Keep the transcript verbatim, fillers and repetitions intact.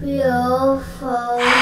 Beautiful.